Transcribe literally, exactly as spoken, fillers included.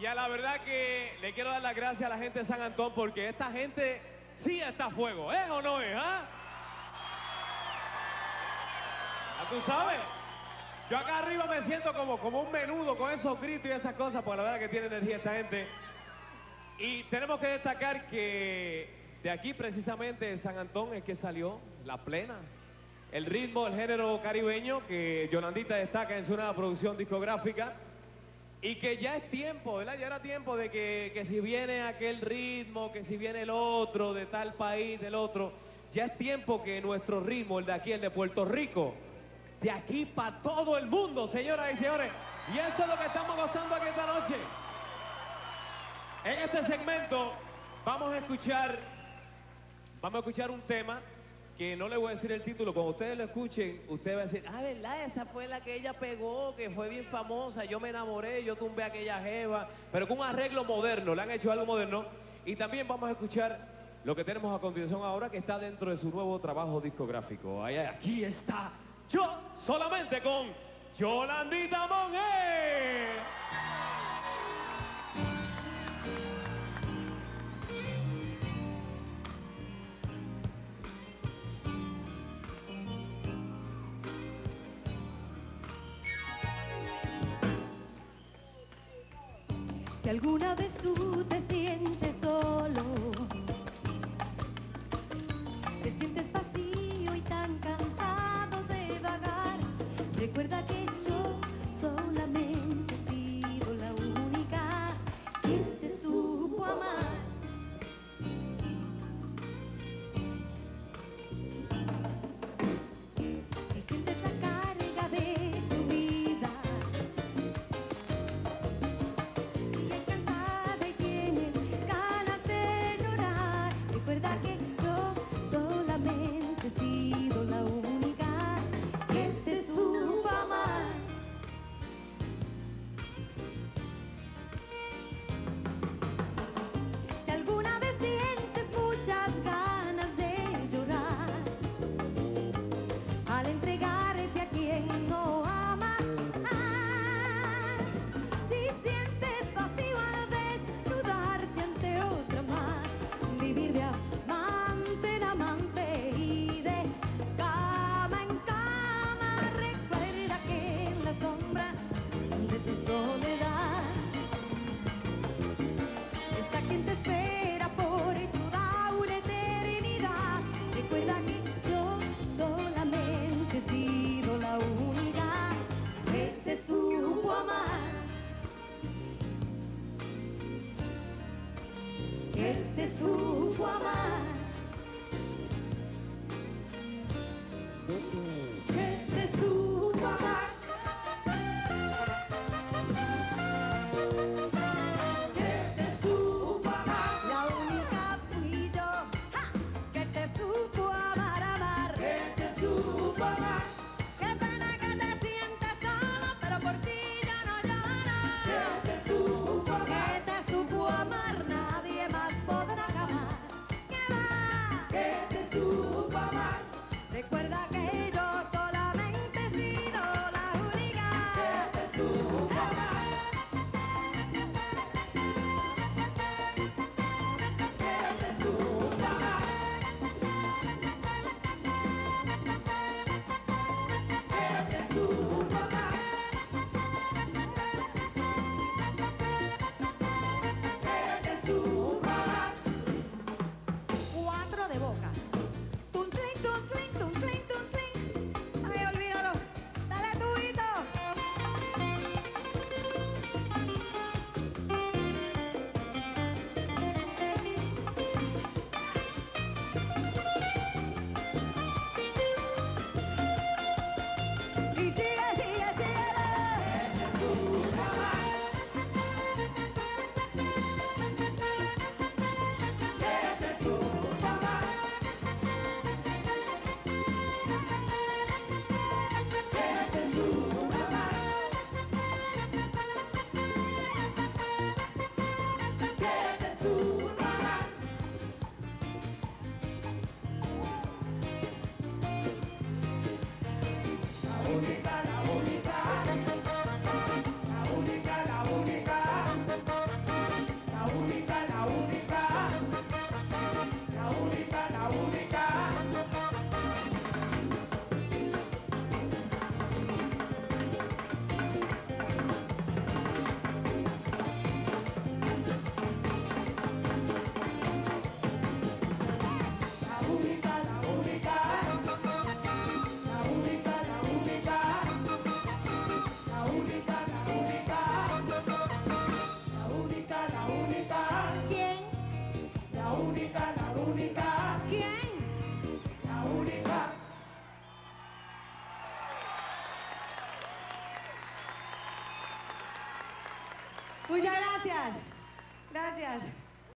Y a la verdad que le quiero dar las gracias a la gente de San Antón, porque esta gente sí está a fuego, ¿es o no es? ¿Ah? ¿Ah, tú sabes? Yo acá arriba me siento como, como un menudo con esos gritos y esas cosas, porque la verdad que tiene energía esta gente. Y tenemos que destacar que de aquí precisamente de San Antón es que salió la plena, el ritmo, el género caribeño que Yolandita destaca en su nueva producción discográfica. Y que ya es tiempo, ¿verdad? Ya era tiempo de que, que si viene aquel ritmo, que si viene el otro, de tal país, del otro, ya es tiempo que nuestro ritmo, el de aquí, el de Puerto Rico, de aquí para todo el mundo, señoras y señores. Y eso es lo que estamos gozando aquí esta noche. En este segmento vamos a escuchar, vamos a escuchar un tema que no le voy a decir el título. Cuando ustedes lo escuchen, ustedes van a decir, ah, ¿verdad? Esa fue la que ella pegó, que fue bien famosa, yo me enamoré, yo tumbé a aquella jeva, pero con un arreglo moderno, le han hecho algo moderno. Y también vamos a escuchar lo que tenemos a continuación ahora, que está dentro de su nuevo trabajo discográfico. Ahí, aquí está Yo Solamente con Yolandita Monge. Si alguna vez tú te sientes solo, te sientes vacío y tan cansado de vagar, recuerda que yo solamente he sido la única quien te supo amar. Si sientes la carga de tu vida, que Gracias. Gracias.